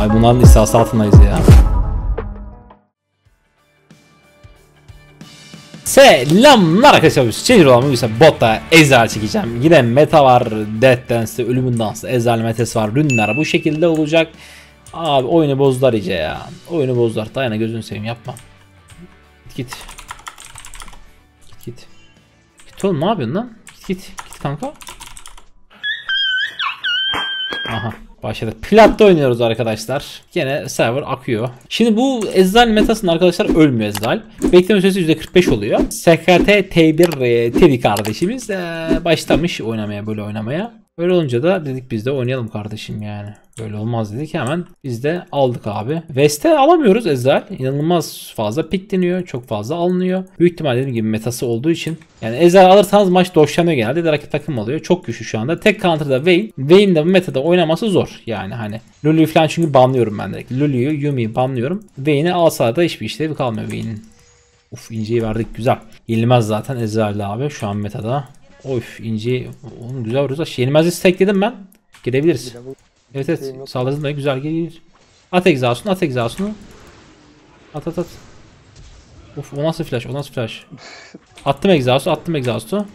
Ay bunların hissası altındayız ya. Selamlar arkadaşlar. Çeşir olan bugün ise botta Ezreal çekeceğim. Yine meta var. Deathdance, ölümün dansı, Ezreal metası var. Rünler bu şekilde olacak. Abi oyunu bozdular iyice ya. Oyunu bozdular. Dayana gözünü seveyim, yapma. Git. Git oğlum, ne yapıyorsun lan? Git kanka. Aha. Başladık. Plat'ta oynuyoruz arkadaşlar. Gene server akıyor. Şimdi bu Ezreal metasında arkadaşlar ölmüyor Ezreal. Bekleme süresi %45 oluyor. SKT T1 Teddy kardeşimiz başlamış oynamaya, böyle oynamaya. Öyle olunca da dedik biz de oynayalım kardeşim yani. Böyle olmaz dedik, hemen biz de aldık abi. Veste alamıyoruz Ezreal. İnanılmaz fazla pikleniyor. Çok fazla alınıyor. Büyük ihtimal dediğim gibi metası olduğu için. Yani Ezreal alırsanız maç doşlanıyor genelde. De rakip takım alıyor. Çok güçlü şu anda. Tek counter'da Vayne. Vayne de bu metada oynaması zor. Yani hani Lulu'yu falan çünkü banlıyorum ben direkt. Lulu'yu, Yumi'yi banlıyorum. Vayne'i alsa da hiçbir işlevi kalmıyor Vayne'in. Uf, inceyi verdik, güzel. Yenilmez zaten Ezreal abi şu an metada. Of, ince. Onun güzel vuruyoruz da. Yenilmezliği stekledim ben. Girebiliriz. Evet. Sağlasın da güzel gelir. At Exhaust'unu. At. Of, o nasıl flash? Attım Exhaust'u.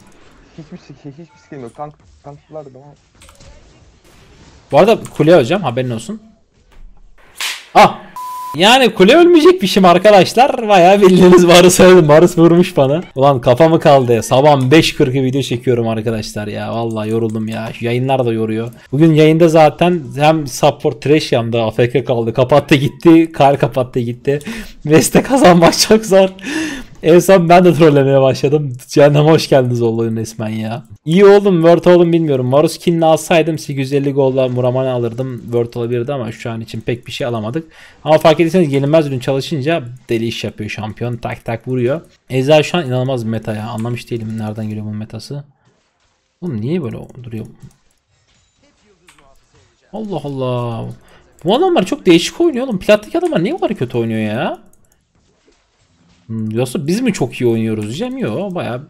Hiçbir skill yok. Tanklardı ama. Bu arada kule öleceğim, haberin olsun. Ah! Yani kule ölmeyecek pişim arkadaşlar. Bayağı bildiğiniz Varus öldü. Varus vurmuş bana. Ulan kafamı kaldı. Sabah 5:40'a video çekiyorum arkadaşlar ya. Vallahi yoruldum ya. Şu yayınlar da yoruyor. Bugün yayında zaten hem support Thresh hem de AFK kaldı. Kapattı gitti. Kar kapattı gitti. Veste kazanmak çok zor. En son ben de trollemeye başladım. Cehenneme hoş geldiniz oğlum resmen ya. İyi oğlum, Word oğlum bilmiyorum. Varus kinini alsaydım 850 golla Muraman'ı alırdım. Word olabilirdi ama şu an için pek bir şey alamadık. Ama fark ettiyseniz yenilmez ürün çalışınca deli iş yapıyor şampiyon. Tak vuruyor. Ezreal şu an inanılmaz meta ya. Anlamış değilim nereden geliyor bu metası. Oğlum niye böyle duruyor? Allah Allah. Bu adamlar çok değişik oynuyor oğlum. Plattaki adamlar niye var kötü oynuyor ya? Yoksa biz mi çok iyi oynuyoruz diyeceğim. Yok, bayağı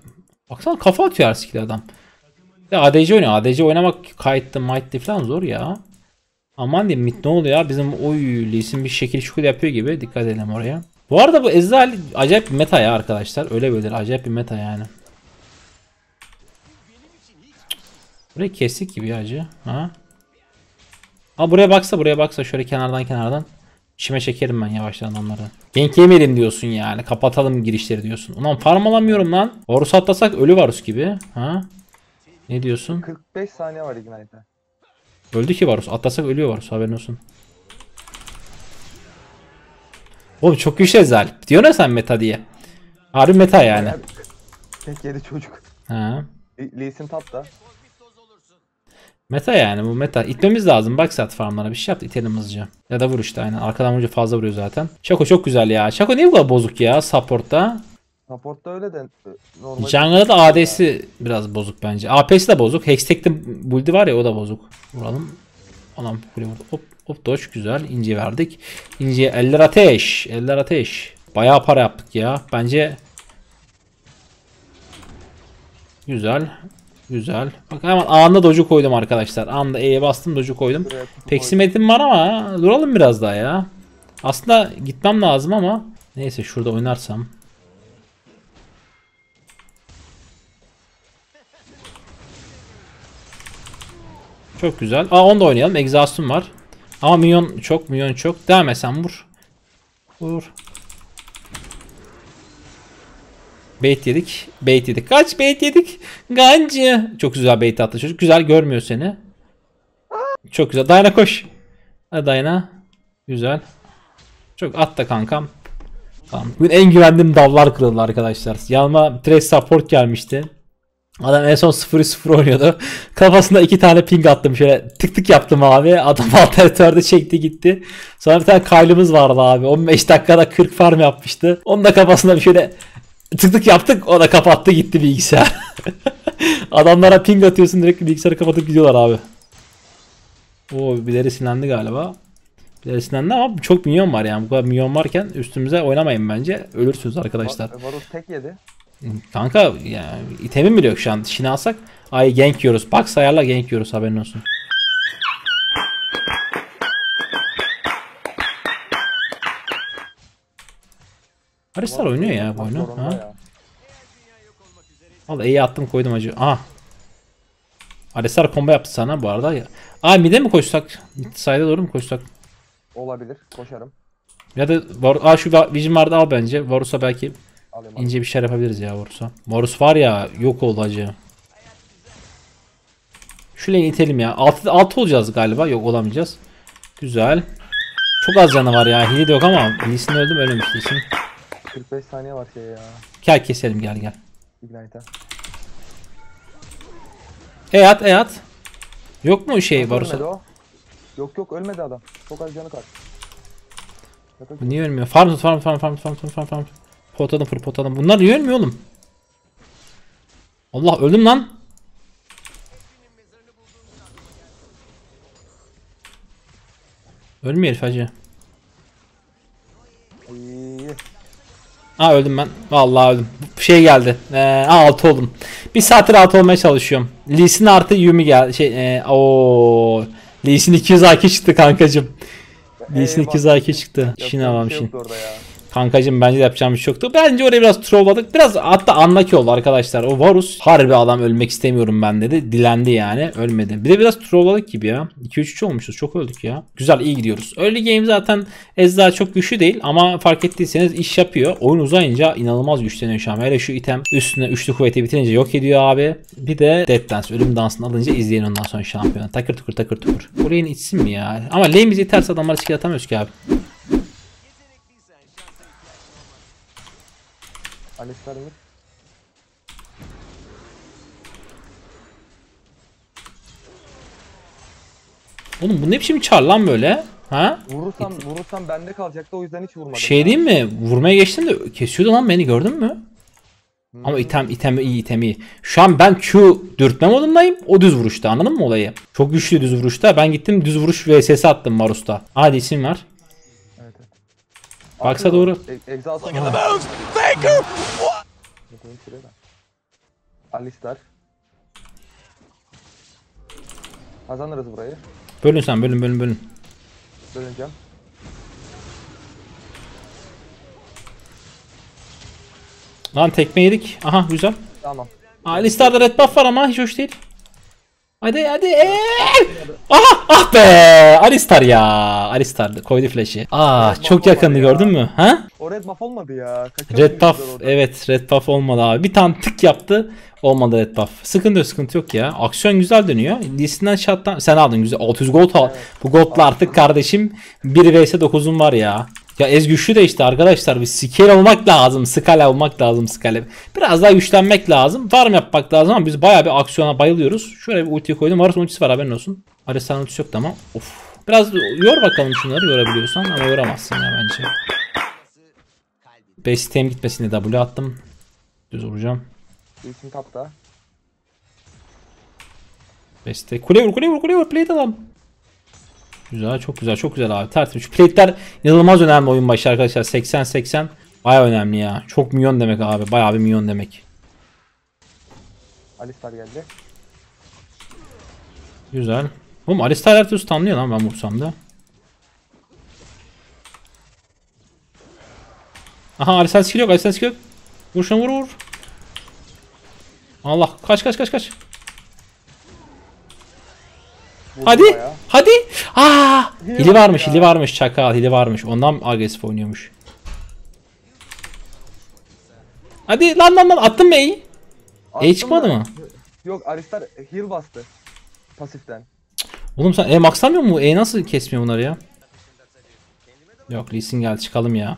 baksana kafa atıyor her skill'li adam. Ya ADC oynuyor. ADC oynamak kayıtlı might'li falan zor ya. Aman diyeyim, mit ne oluyor ya? Bizim oy Lee Sin bir şekil şukul yapıyor gibi. Dikkat edelim oraya. Bu arada bu Ezreal acayip bir meta ya arkadaşlar. Öyle böyle acayip bir meta yani. Burayı kestik gibi acı. Ha? Aa, buraya baksa şöyle kenardan. İçime çekerim ben yavaştan onları. Gank yemeyelim diyorsun yani. Kapatalım girişleri diyorsun. Ulan farm alamıyorum lan. Varus atlasak ölü Varus gibi. Ha? Ne diyorsun? 45 saniye var ignite'de. Öldü ki Varus. Atlasak ölüyor Varus. Haberin olsun. Oğlum çok güçlü Ezreal. Diyorsun sen meta diye. Harbi meta yani. Tek yedi çocuk. Ha. Lee Sin tapta. Meta yani, bu meta. İtmemiz lazım. Bak sat farmlara bir şey yaptı. İtelim hızlıca. Ya da vur işte aynen. Arkadan vurunca fazla vuruyor zaten. Shaco çok güzel ya. Shaco niye bu kadar bozuk ya support'ta? Support'ta öyle de. Jungle'da da AD'si ya biraz bozuk bence. AP'si de bozuk. Hextech'te buldi var ya, o da bozuk. Vuralım. Anam kule vurdu. Hop doç güzel. İnci verdik. İnciye eller ateş. Bayağı para yaptık ya. Bence güzel. Güzel. Bak hemen anında docu koydum arkadaşlar. Anında E'ye bastım, docu koydum. Peksimetim var ama duralım biraz daha ya. Aslında gitmem lazım ama neyse şurada oynarsam. Çok güzel. Aa, onu da oynayalım. Exhaust'um var. Ama minyon çok. Devam et sen, vur. Vur. Bait yedik. Kaç bait yedik? Gancı. Çok güzel bait attı çocuk. Güzel, görmüyor seni. Çok güzel. Dayana koş. Hadi Dayana. Güzel. Çok at da kankam. Tamam. Bugün en güvendiğim dallar kırıldı arkadaşlar. Yanıma Thresh support gelmişti. Adam en son 0-0 oynuyordu. Kafasında 2 tane ping attım. Şöyle tık yaptım abi. Adam alternatörde çekti gitti. Sonra bir tane kaylımız vardı abi. 15 dakikada 40 farm yapmıştı. Onun da kafasında bir şöyle tık yaptık, o da kapattı gitti bilgisayar. Adamlara ping atıyorsun, direkt bilgisayarı kapatıp gidiyorlar abi. Oo, birileri sinirlendi galiba. Birileri sinirlendi ama çok minyon var yani. Bu kadar minyon varken üstümüze oynamayın bence. Ölürsünüz arkadaşlar. Varus tek yedi. Kanka yani itemim bile yok şu an. Şini alsak. Ay gank yiyoruz. Bak sayarla gank yiyoruz, haberin olsun. Alistar oynuyor ya bu oyunu. Vallahi iyi attım koydum acı. Ah. Alistar combo yaptı sana bu arada. Aa mid'e mi koşsak? Side'e doğru mu koşsak? Olabilir. Koşarım. Ya da şu Vision vardı al bence. Varus'a belki alayım, ince bir şey yapabiliriz ya Varus'a. Varus var ya yok oldu acı. Şu lane'i itelim ya. 6 olacağız galiba. Yok olamayacağız. Güzel. Çok az canı var ya. Hile de yok ama Lee'sini öldüm ölmemiş Lee'sini. 45 saniye var şey ya. Gel keselim gel. Ignite'a. E at. Yok mu şey Varus'a? Yok ölmedi adam. Çok az canı kaldı. Niye ölmüyor? Farm. Potadan. Bunlar niye ölmüyor oğlum? Allah öldüm lan. Ölmüyor herif hacı. Aa öldüm ben. Vallahi öldüm. Şey geldi. Altı oldum. Bir saattir altı olmaya çalışıyorum. Lee Sin artı Yumi geldi. Lee Sin 200 AK çıktı kankacım. Lee Sin 200 AK çıktı. Şina var şey. Kankacım bence de yapacağım bir şey yoktu. Bence oraya biraz trolladık. Biraz hatta unlucky oldu arkadaşlar. O Varus harbi adam ölmek istemiyorum ben dedi. Dilendi yani. Ölmedi. Bir de biraz trolladık gibi ya. 2-3 olmuşuz. Çok öldük ya. Güzel iyi gidiyoruz. Early game zaten Ezreal çok güçlü değil. Ama fark ettiyseniz iş yapıyor. Oyun uzayınca inanılmaz güçleniyor şu an. Hele şu item üstüne üçlü kuvveti bitirince yok ediyor abi. Bir de Deathdance ölüm dansını alınca izleyin ondan sonra şampiyonu. Takır tukur. Oraya içsin mi ya? Ama lane bizi iterse adamları skill atamıyoruz ki abi. Alistar mı? Oğlum bu ne biçim çar lan böyle? Ha? Vurursam bende kalacaktı o yüzden hiç vurmadım. Şey diyeyim mi? Vurmaya geçtim de kesiyordu lan beni gördün mü? Hmm. Ama item iyi. Şu an ben Q dürtme modundayım. O düz vuruşta anladın mı olayı? Çok güçlü düz vuruşta. Ben gittim düz vuruş vs attım Varus'ta. Hadi isim var. Baksa doğru. Exhaust'a geldi. Alistar. Kazanırız burayı. Bölün sen bölün. Bölüneceğim. Lan tekme yedik. Aha güzel. Tamam. Alistar'da red buff var ama hiç hoş değil. Hadi. Aha! Ah be! Alistar ya. Alistar koydu flash'i. Ah çok yakındı gördün mü? Ha? O red buff olmadı ya. Red buff evet red buff olmadı abi. Bir tane tık yaptı. Olmadı red buff. Sıkıntı yok ya. Aksiyon güzel dönüyor. Lissinden şattan sen aldın güzel. 600 gold al. Evet. Bu gold'la artık kardeşim 1 vs 9'um var ya. Ya ez güçlü de işte arkadaşlar bir skala olmak lazım. Biraz daha güçlenmek lazım. Farm yapmak lazım ama biz bayağı bir aksiyona bayılıyoruz. Şöyle bir ultiyi koydum. Varus'un ultisi var haberin olsun. Aresa'nın ultisi yoktu ama. Of. Biraz yor bakalım şunları yorabiliyorsan ama yoramazsın ya bence. Base item gitmesine W attım. Düz vuracağım. İlkin kapta. Base kule vur plate adam. Güzel, çok güzel abi. Tertemiz. Şu plate'ler inanılmaz önemli oyun başı arkadaşlar. 80. Bayağı önemli ya. Çok milyon demek abi. Bayağı bir milyon demek. Alistar geldi. Güzel. Oğlum Alistar her türlü stunlıyor lan ben vursam da. Aha Alistar skill yok. Vur şunu. Allah kaç. Hadi. Aa! Hili varmış çakal, hili varmış. Ondan agresif oynuyormuş. Hadi lan attın mı E'yi? E çıkmadı mı? Yok, Alistar heal bastı pasiften. Oğlum sen maxlamıyor mu? E nasıl kesmiyor bunları ya? Yok, Lee Sin geldi çıkalım ya.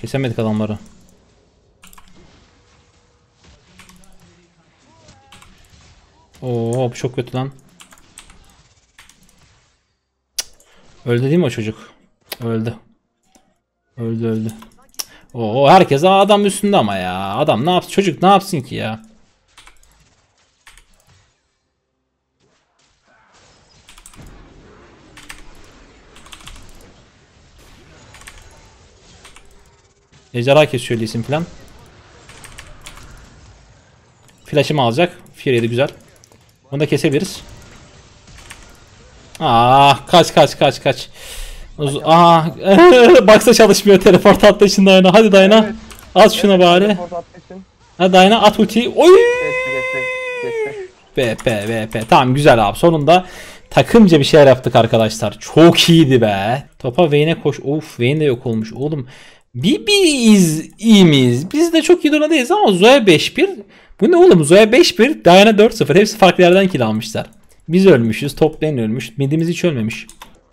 Kesemedik adamları. Oo, çok kötü lan. Öldü değil mi o çocuk? Öldü. Oo herkes adam üstünde ama ya. Adam ne yapsın? Çocuk ne yapsın ki ya? Ejderha kesiyor Liss falan. Flash'ımı alacak. Fury'de güzel. Bunu da kesebiliriz. Ah kaç. Aha baksa çalışmıyor teleport attı şimdi dayana. Hadi dayana. Evet. At şuna bari. Hadi Dayna at ultiyi. Oy! BP BP. Tamam güzel abi. Sonunda takımca bir şeyler yaptık arkadaşlar. Çok iyiydi be. Topa Vayne'e koş. Of Vayne de yok olmuş oğlum. Bibiyiz, iyi miyiz? Biz de çok iyi durumdayız ama Zoe 5-1. Bu ne oğlum? Zoe 5-1, Diana 4-0. Hepsi farklı yerden kill almışlar. Biz ölmüşüz, top lane ölmüş. Midimiz hiç ölmemiş.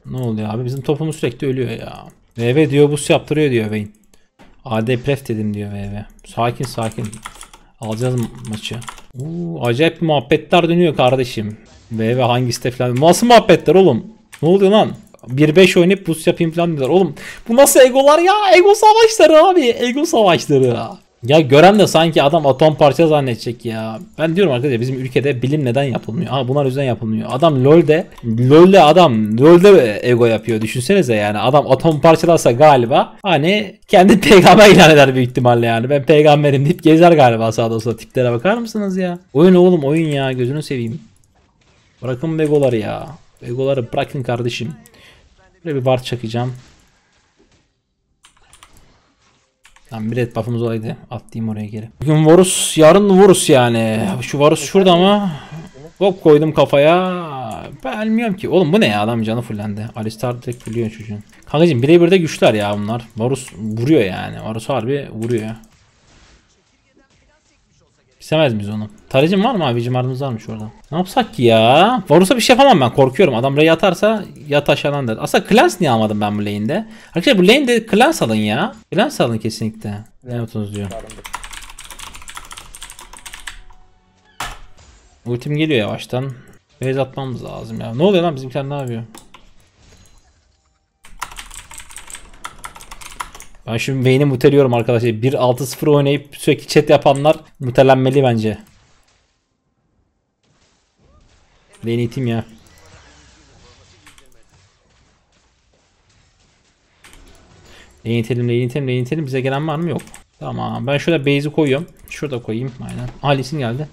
Ne oluyor abi? Bizim topumuz sürekli ölüyor ya. VV diyor, boost yaptırıyor diyor Vayne. AD pref dedim diyor VV. Sakin sakin. Alacağız maçı. Acayip bir muhabbetler dönüyor kardeşim. VV hangi stefler? Nasıl muhabbetler oğlum? Ne oluyor lan? 1-5 oynayıp boost yapayım falan diyorlar. Oğlum bu nasıl egolar ya? Ego savaşları abi. Ego savaşları. Ya gören de sanki adam atom parça zannedecek ya. Ben diyorum arkadaşlar bizim ülkede bilim neden yapılmıyor? Ha bunlar yüzden yapılmıyor. Adam LoL'de ego yapıyor. Düşünsenize yani. Adam atom parçalarsa galiba hani kendi peygamber ilan eder büyük ihtimalle yani. Ben peygamberim deyip gezer galiba sağda sola. Tiplere bakar mısınız ya? Oyun oğlum oyun ya. Gözünü seveyim. Bırakın egoları ya. Egoları bırakın kardeşim. Böyle bir bar çakacağım. Tamam bir red buff'ımız olaydı. Atlayayım oraya geri. Bugün Varus, yarın Varus yani. Şu Varus şurada ama bok koydum kafaya. Ben bilmiyorum ki. Oğlum bu ne ya? Adam canı fullendi. Alistar direkt fulluyor çocuğun. Kankacığım birebir de güçler ya bunlar. Varus vuruyor yani. Varus harbi vuruyor. İstemez miyiz onu? Tarıcım var mı abicim? Ardımız varmış orada. Ne yapsak ki ya? Varus'a bir şey yapamam ben. Korkuyorum. Adam R'ye atarsa yat aşağıdan der. Aslında Clans niye almadım ben bu lane'de? Arkadaşlar bu lane'de Clans alın ya. Clans alın kesinlikle. Ne yapıyorsunuz diyor. Ultim geliyor yavaştan. Base atmamız lazım ya. Ne oluyor lan? Bizimkiler ne yapıyor? Ben şimdi Vayne'i muteliyorum arkadaşlar. 1-6-0 oynayıp sürekli chat yapanlar mutelenmeli bence. Vayne'i iteyim ya. Vayne'i itelim. Bize gelen var mı? Yok. Tamam. Ben şurada base'i koyuyorum. Şurada koyayım. Aynen. Lee Sin geldi.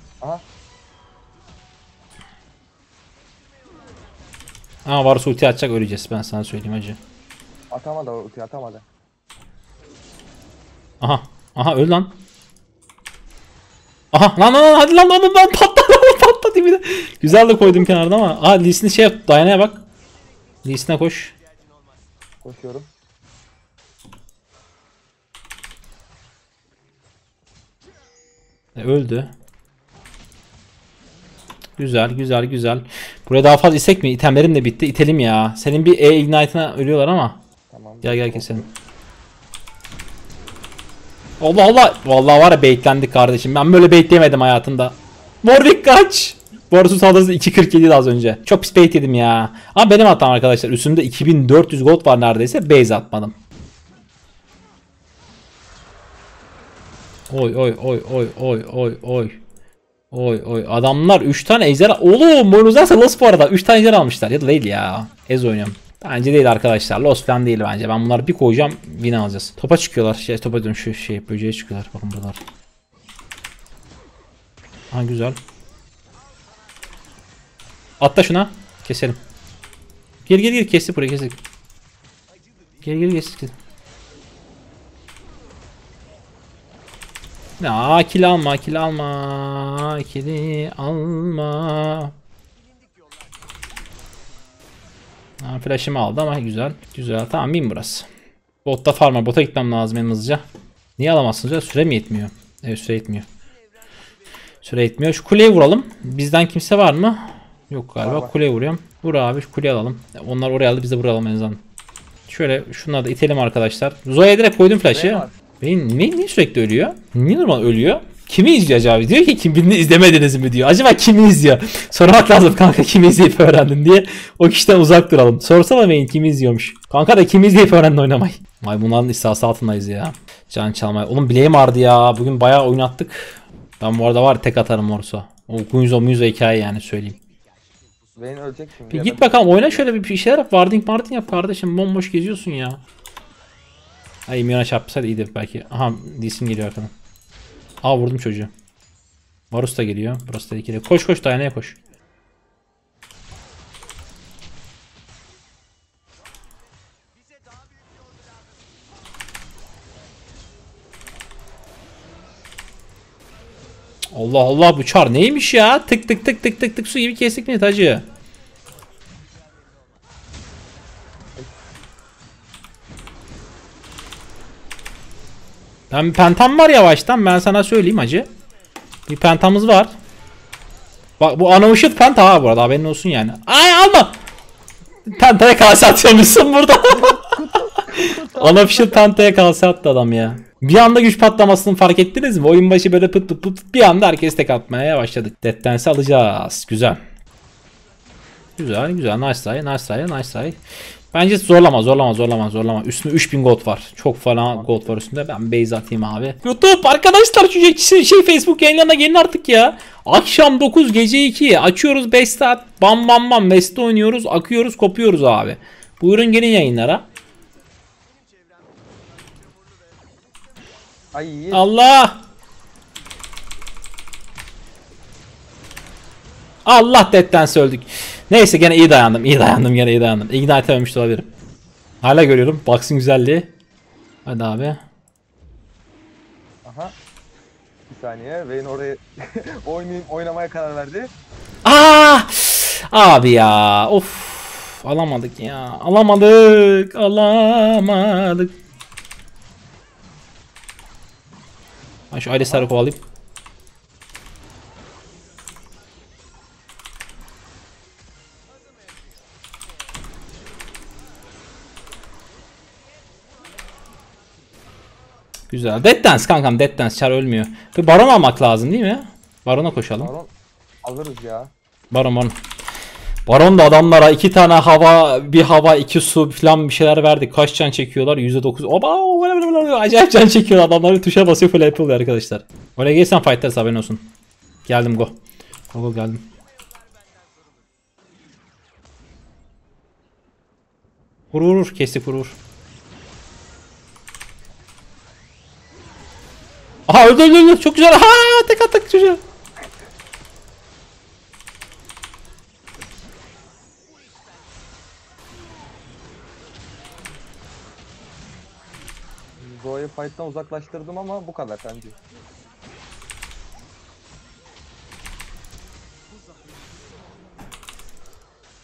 Aa Varus ulti atacak öleceğiz. Ben sana söyleyeyim hacı. Atamadı ulti atamadı. Aha, aha öl lan. Aha lan hadi lan oğlum ben patladı bir de. Güzel de koydum kenarda ama. Aha Lee Sin'i şey yap, Dayana'ya bak. Lee Sin'e koş. Koşuyorum. Öldü. Güzel. Buraya daha fazla isek mi? İtemlerim de bitti. İtelim ya. Senin bir ignite'ına ölüyorlar ama. Tamam. Gel keselim. Allah Allah. Vallahi var ya baitlendik kardeşim. Ben böyle baitleyemedim hayatımda. Warwick kaç. Varus'un saldırısı 2.47 az önce. Çok pis bait yedim ya. Ama benim hatam arkadaşlar. Üstümde 2400 gold var neredeyse. Base atmadım. Oy. Oy. Adamlar 3 tane ejderha. Oğlum boynuzlarsa los bu arada. 3 tane ejderha almışlar. Ya da değil ya. Ez oynuyorum. Bence değil arkadaşlar. Lost falan değil bence. Ben bunları bir koyacağım. Yine alacağız. Topa çıkıyorlar. Topa diyorum şu böceğe çıkıyorlar. Bakın buralar. Aha güzel. Atla şuna. Keselim. Gel. Kestik burayı kestik. Gel. Ya kill alma. Ha, flash'ımı aldı ama güzel. Tamam bin burası. Botta farm var. Bota gitmem lazım en hızlıca. Niye alamazsınız ya? Süre mi yetmiyor? Evet süre yetmiyor. Şu kuleye vuralım. Bizden kimse var mı? Yok galiba. Tamam. Kuleye vuruyorum. Vur abi şu kuleyi alalım. Onlar oraya aldı biz de buraya alalım en azından. Şöyle şunları da itelim arkadaşlar. Zoe'ye direkt koydum flash'ı. Niye sürekli ölüyor? Niye normal ölüyor? Kimi izliyor acaba? Diyor ki kimini izlemediniz mi diyor. Acaba kimi izliyor? Sormak lazım kanka kimi izleyip öğrendin diye. O kişiden uzak duralım. Sorsana beyin kimi izliyormuş. Kanka da kimi izleyip öğrendin oynamayı. Vay bunların istihası altındayız ya. Can çalmaya. Oğlum bileğim ağrıdı ya. Bugün bayağı oynattık. Ben bu arada var tek atarım Morsa. O Guinzo hikaye yani söyleyeyim. Beyin ölecek şimdi. Bir git bakalım oyna şöyle bir şeyler yap. Warding Martin yap kardeşim. Bomboş geziyorsun ya. Ay Miona çarpsaydı iyiydi belki. Aha Liss geliyor arkadan. Aa vurdum çocuğu. Varus da geliyor. Burası da ikili. Koş Dayana'ya koş. Allah Allah, bu çar neymiş ya? Tık tık tık tık tık tık su gibi kestik mi hacı? Ben bir pentam var yavaştan, ben sana söyleyeyim hacı. Bir pentamız var. Bak bu unavushit penta ha, bu arada haberin olsun yani. Ay alma! Pentaya kalsa atıyormuşsun burada. Unavushit pentaya kalsa attı adam ya. Bir anda güç patlamasını fark ettiniz mi? Oyun başı böyle pıt pıt pıt bir anda herkes tek atmaya başladık. Deathdance alacağız. Güzel. Güzel güzel. Nice try. Nice try. Nice try. Bence zorlama zorlama zorlama zorlama. Üstünde 3000 gold var. Çok falan gold var üstünde. Ben base atayım abi. YouTube arkadaşlar şu Facebook yayınlarına gelin artık ya. Akşam 9 gece 2 açıyoruz 5 saat. Bam bam bam West'te oynuyoruz. Akıyoruz kopuyoruz abi. Buyurun gelin yayınlara. Ay, Allah! Allah Deathdance öldük. Neyse gene iyi dayandım. İyi dayandım gene iyi dayandım. Ignite ölmüş olabilirim. Hala görüyorum. Baksın güzelliği. Hadi abi. Aha. Bir saniye. Vayne oraya oynamaya karar verdi. Aa! Abi ya. Of. Alamadık ya. Alamadık. Alamadık. Ben şu Alistar'ı kovalayayım. Güzel. Deathdance kankam, Deathdance. Çar ölmüyor. Bir Baron almak lazım değil mi? Baron'a koşalım. Baron alırız ya. Baron. Baron da adamlara 2 tane hava, bir hava, 2 su falan bir şeyler verdik. Kaç can çekiyorlar? %9. Oba! Acayip can çekiyor adamlar. Tuşa basıyor falan yapıyorlar arkadaşlar. Oraya gelsen fight'larız haberin olsun. Geldim go. Go geldim. Vurur kestik vurur. Aha öldü. Çok güzel. Ha tek attık çocuğa. Zoe'yi fight'tan uzaklaştırdım ama bu kadar bence.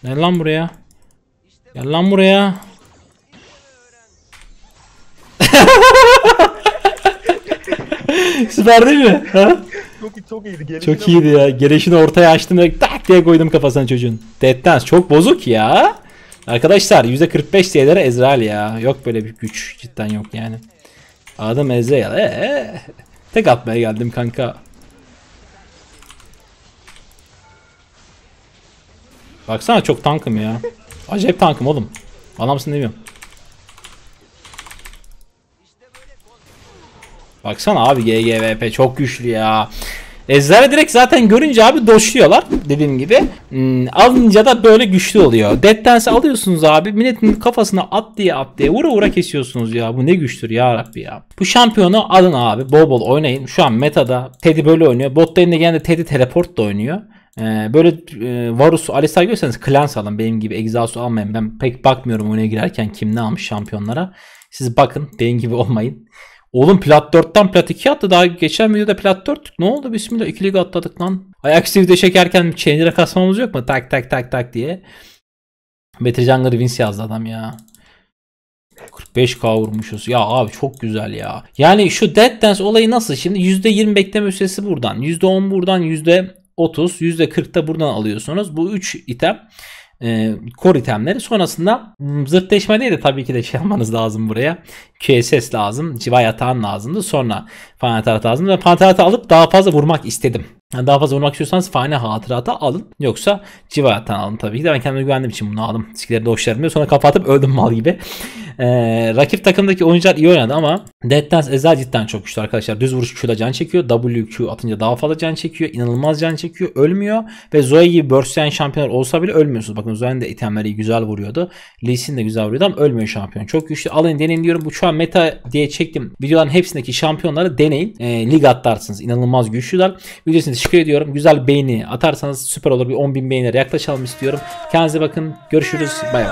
Gel lan buraya. Gel lan buraya. Süper değil mi? Ha? Çok iyiydi. Çok iyiydi ya. Gelişini ortaya açtım ve tak diye koydum kafasına çocuğun. Deathdance çok bozuk ya. Arkadaşlar %45 siyelere Ezreal ya. Yok böyle bir güç. Cidden yok yani. Adam Ezreal. Tek atmaya geldim kanka. Baksana çok tankım ya. Acayip tankım oğlum. Adamsın demiyorum. Baksana abi GGVP çok güçlü ya. Ezreal'e direkt zaten görünce abi doşluyorlar. Dediğim gibi. Alınca da böyle güçlü oluyor. Deathdance alıyorsunuz abi. Milletin kafasına at diye vura vura kesiyorsunuz ya. Bu ne güçtür ya Rabbi ya. Bu şampiyonu alın abi. Bol bol oynayın. Şu an metada Teddy böyle oynuyor. Bot lane'de genelde Teddy teleport da oynuyor. Böyle Varus, Alistar görürseniz Clans alın. Benim gibi Exhaust'u almayın. Ben pek bakmıyorum oyuna girerken kim ne almış şampiyonlara. Siz bakın. Benim gibi olmayın. Oğlum plat 4'ten plat 2 attı. Daha geçen videoda plat 4. Ne oldu? Bismillah 2 lig atladık lan. Ayaküstü video çekerken changer'a kasmamız yok mu? Tak tak tak tak diye. Better Jungler Vince yazdı adam ya. 45k vurmuşuz. Ya abi çok güzel ya. Yani şu Deathdance olayı nasıl? Şimdi %20 bekleme süresi buradan. %10 buradan. %30. %40 da buradan alıyorsunuz. Bu 3 item. Core itemleri. Sonrasında zırtleşme değil de tabii ki de şey yapmanız lazım buraya. QSS lazım. Civa yatağın lazımdı. Sonra Fanatarat lazım. Ve Fanatarat'ı alıp daha fazla vurmak istedim. Yani daha fazla vurmak istiyorsanız Fane Hatırat'ı alın. Yoksa Civa yatağını alın tabii ki de. Ben kendime güvendiğim için bunu aldım. Skilleri de hoşlarım diyor. Sonra kafa atıp öldüm mal gibi. Rakip takımdaki oyuncular iyi oynadı ama Deathdance Ezreal cidden çok güçlü arkadaşlar. Düz vuruş Q'da can çekiyor. WQ atınca daha fazla can çekiyor. İnanılmaz can çekiyor. Ölmüyor. Ve Zoe gibi burstleyen şampiyonlar olsa bile ölmüyorsunuz. Bakın Zoe'nin de itemleri güzel vuruyordu. Lee Sin de güzel vuruyordu ama ölmüyor şampiyon. Çok güçlü. Alın deneyin diyorum. Bu şu an meta diye çektim. Videoların hepsindeki şampiyonları deneyin. Lig atlarsınız. İnanılmaz güçlüler. Videosunu teşekkür ediyorum. Güzel beğeni atarsanız süper olur. Bir 10.000 beğenilere yaklaşalım istiyorum. Kendinize bakın. Görüşürüz. Bay bay.